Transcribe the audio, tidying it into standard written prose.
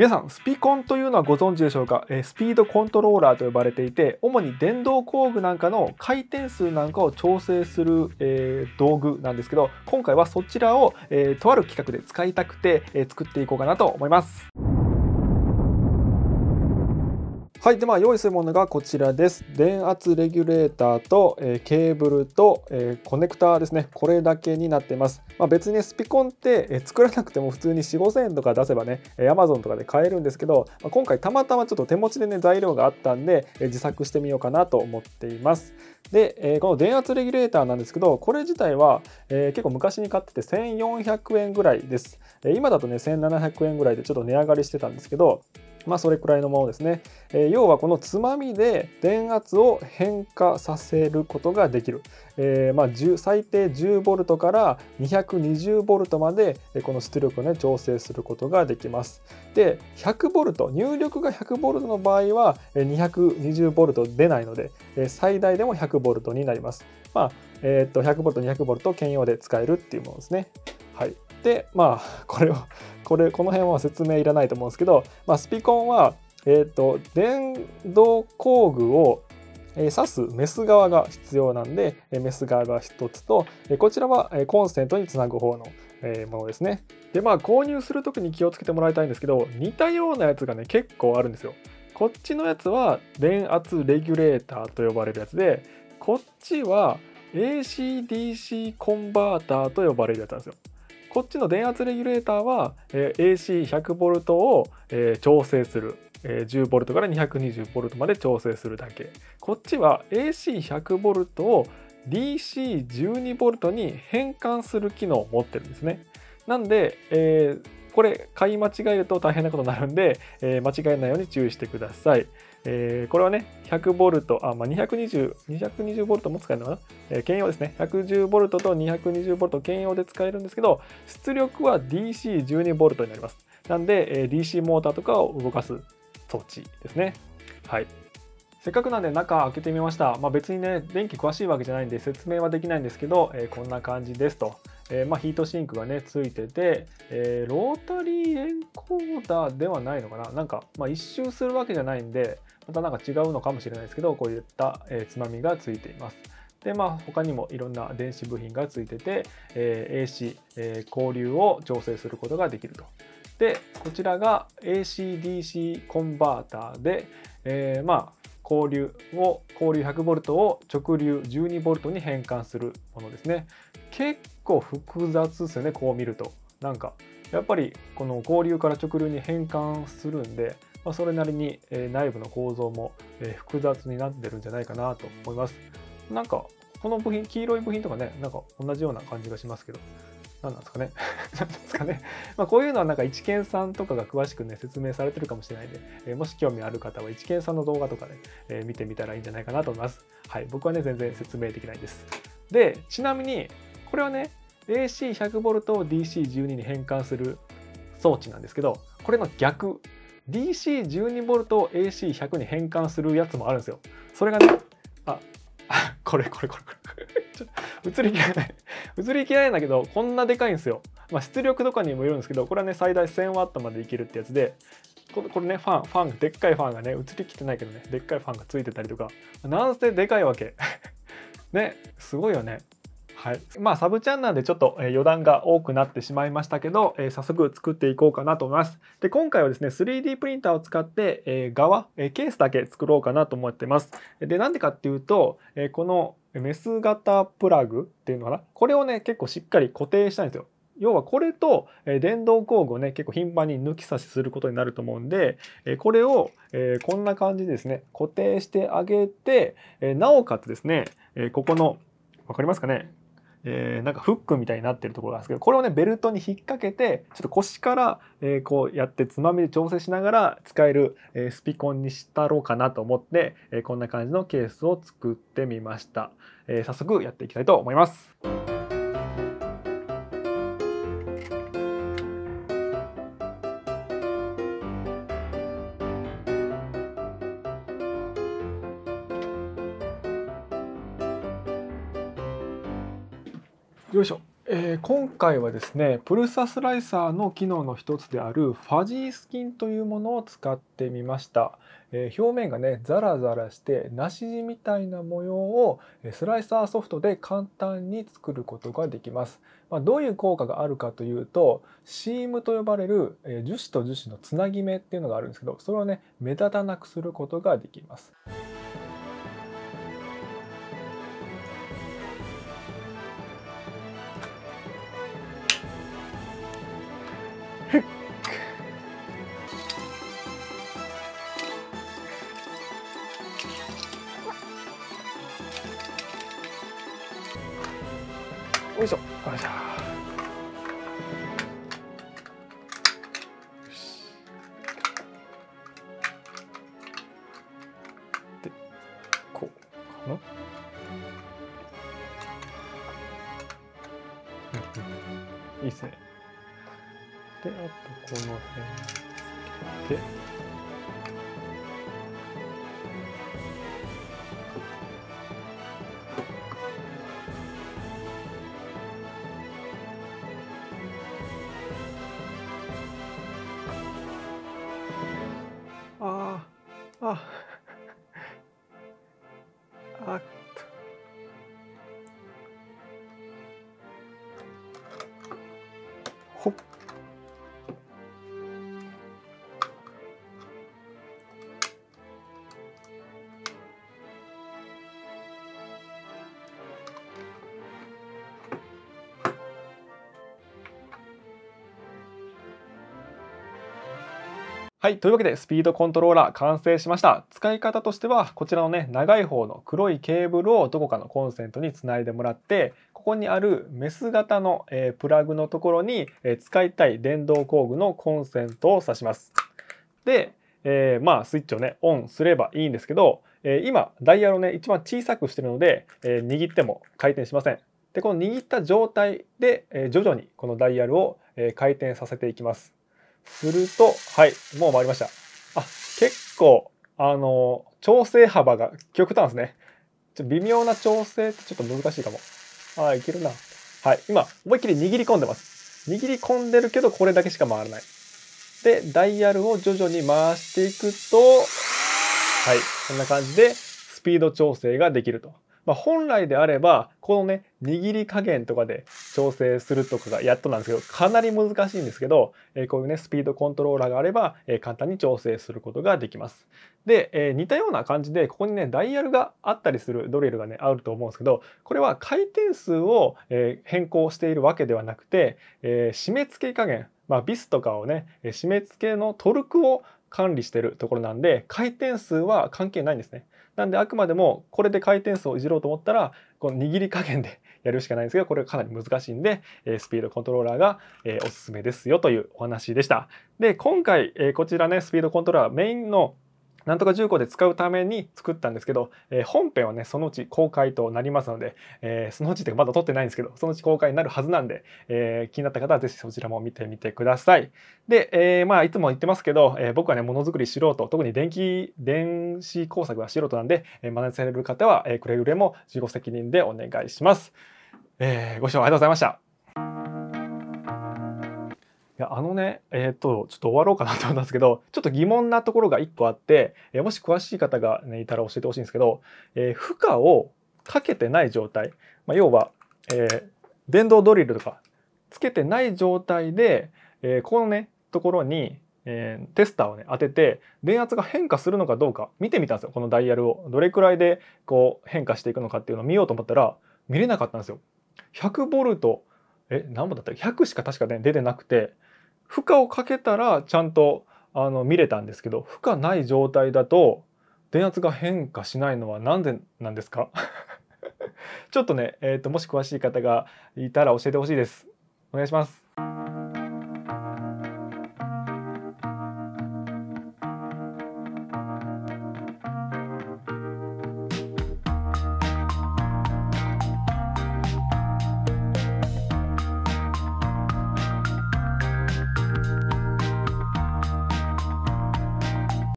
皆さんスピコンというのはご存知でしょうか。スピードコントローラーと呼ばれていて、主に電動工具なんかの回転数なんかを調整する、道具なんですけど、今回はそちらを、とある企画で使いたくて、作っていこうかなと思います。はい、で用意するものがこちらです。電圧レギュレーターと、ケーブルと、コネクターですね。これだけになっています。別にスピコンって、作らなくても普通に 4,000〜5,000 円とか出せばね、Amazon とかで買えるんですけど、今回たまたまちょっと手持ちでね、材料があったんで、自作してみようかなと思っています。で、この電圧レギュレーターなんですけど、これ自体は、結構昔に買ってて 1,400 円ぐらいです。今だとね、1,700 円ぐらいでちょっと値上がりしてたんですけど、それくらいのものですね。要はこのつまみで電圧を変化させることができる。最低 10V から 220V までこの出力をね調整することができます。で、100V、入力が 100V の場合は 220V 出ないので、最大でも 100V になります。100V、200V 兼用で使えるっていうものですね。はい。で、この辺は説明いらないと思うんですけど、スピコンは、電動工具を刺すメス側が必要なんで、メス側が1つと、こちらはコンセントにつなぐ方のものですね。で、購入する時に気をつけてもらいたいんですけど、似たようなやつがね結構あるんですよ。こっちのやつは電圧レギュレーターと呼ばれるやつで、こっちは AC/DC コンバーターと呼ばれるやつなんですよ。こっちの電圧レギュレーターは AC100V を調整する。10V から 220V まで調整するだけ。こっちは AC100V を DC12V に変換する機能を持ってるんですね。なんで、これ買い間違えると大変なことになるんで、間違えないように注意してください。これはね 100V、220V も使えるのかな、兼用ですね。 110V と 220V 兼用で使えるんですけど、出力は DC12V になります。なんで、DC モーターとかを動かす装置ですね。はい、せっかくなんで中開けてみました。別にね電気詳しいわけじゃないんで説明はできないんですけど、こんな感じですと。ヒートシンクがねついてて、ロータリーエンコーダーではないのかな、一周するわけじゃないんで、またなんか違うのかもしれないですけど、こういった、つまみがついています。で、他にもいろんな電子部品がついてて、AC、交流を調整することができると。で、こちらが AC/DC コンバーターで、交流 100V を直流 12V に変換するものですね。結構複雑ですよね、こう見ると。なんかやっぱりこの交流から直流に変換するんで、それなりに内部の構造も複雑になってるんじゃないかなと思います。なんかこの部品、黄色い部品とかね、なんか同じような感じがしますけど、何なんですかね。こういうのはなんか一見さんとかが詳しくね説明されてるかもしれないんで、もし興味ある方は一見さんの動画とかで、見てみたらいいんじゃないかなと思います。はい、僕はね全然説明できないです。で、ちなみにこれはね AC100V を DC12 に変換する装置なんですけど、これの逆 DC12V を AC100 に変換するやつもあるんですよ。それがね、これ映りきれないんだけど、こんなでかいんですよ。出力とかにもよるんですけど、これはね最大 1000W までいけるってやつで、これねファンでっかいファンがね映りきってないけどね、でっかいファンがついてたりとか、なんせでかいわけね、すごいよね。はい、サブチャンなんでちょっと余談が多くなってしまいましたけど、早速作っていこうかなと思います。で、今回はですね 3D プリンターを使って、ケースだけ作ろうかなと思ってます。で、なんでかっていうと、このメス型プラグっていうのかな、これをね結構しっかり固定したいんですよ。要はこれと電動工具をね結構頻繁に抜き差しすることになると思うんで、これをこんな感じでですね固定してあげて、なおかつですね、ここの分かりますかね、なんかフックみたいになってるところなんですけど、これをねベルトに引っ掛けてちょっと腰からこうやってつまみで調整しながら使えるスピコンにしたろうかなと思って、こんな感じのケースを作ってみました。早速やっていきたいと思います。よいしょ。今回はですねプルサスライサーの機能の一つであるファジースキンというものを使ってみました。表面がねザラザラしてなし地みたいな模様をスライサーソフトで簡単に作ることができます。どういう効果があるかというとシームと呼ばれる樹脂と樹脂のつなぎ目っていうのがあるんですけどそれをね目立たなくすることができます。よいしょ、よいしょ。よし。で、こうかな。いいですね。で、あとこの辺で。ほっはい。というわけで、スピードコントローラー完成しました。使い方としては、こちらのね、長い方の黒いケーブルをどこかのコンセントにつないでもらって、ここにあるメス型のプラグのところに使いたい電動工具のコンセントを挿します。で、スイッチをね、オンすればいいんですけど、今、ダイヤルをね、一番小さくしてるので、握っても回転しません。で、この握った状態で、徐々にこのダイヤルを回転させていきます。すると、はい、もう回りました。あ、結構、調整幅が極端ですね。微妙な調整ってちょっと難しいかも。あ、いけるな。はい、今、思いっきり握り込んでます。握り込んでるけど、これだけしか回らない。で、ダイヤルを徐々に回していくと、はい、こんな感じで、スピード調整ができると。本来であれば、このね、握り加減とかで調整するとかがやっとなんですけど、かなり難しいんですけど、こういうね、スピードコントローラーがあれば、簡単に調整することができます。で、似たような感じで、ここにね、ダイヤルがあったりするドリルがね、あると思うんですけど、これは回転数を変更しているわけではなくて、締め付け加減、ビスとかをね、締め付けのトルクを管理しているところなんで、回転数は関係ないんですね。なんであくまでもこれで回転数をいじろうと思ったらこの握り加減でやるしかないんですが、これはかなり難しいんでスピードコントローラーがおすすめですよというお話でした。で、今回こちらねスピードコントローラーメインのなんとか重工で使うために作ったんですけど、本編はねそのうち公開となりますので、そのうちってまだ撮ってないんですけどそのうち公開になるはずなんで、気になった方は是非そちらも見てみてください。で、いつも言ってますけど、僕はねものづくり素人、特に電子工作は素人なんで、真似される方はくれぐれも自己責任でお願いします。ご視聴ありがとうございました。いやちょっと終わろうかなと思ったんですけど、ちょっと疑問なところが1個あって、もし詳しい方が、ね、いたら教えてほしいんですけど、負荷をかけてない状態、要は、電動ドリルとかつけてない状態で、このねところに、テスターをね当てて電圧が変化するのかどうか見てみたんですよ。このダイヤルをどれくらいでこう変化していくのかっていうのを見ようと思ったら見れなかったんですよ。100ボルト何本だったっけ、100しか確かね出てなくて。負荷をかけたらちゃんと見れたんですけど、負荷ない状態だと電圧が変化しないのは何でなんですかちょっとね、もし詳しい方がいたら教えてほしいです。お願いします。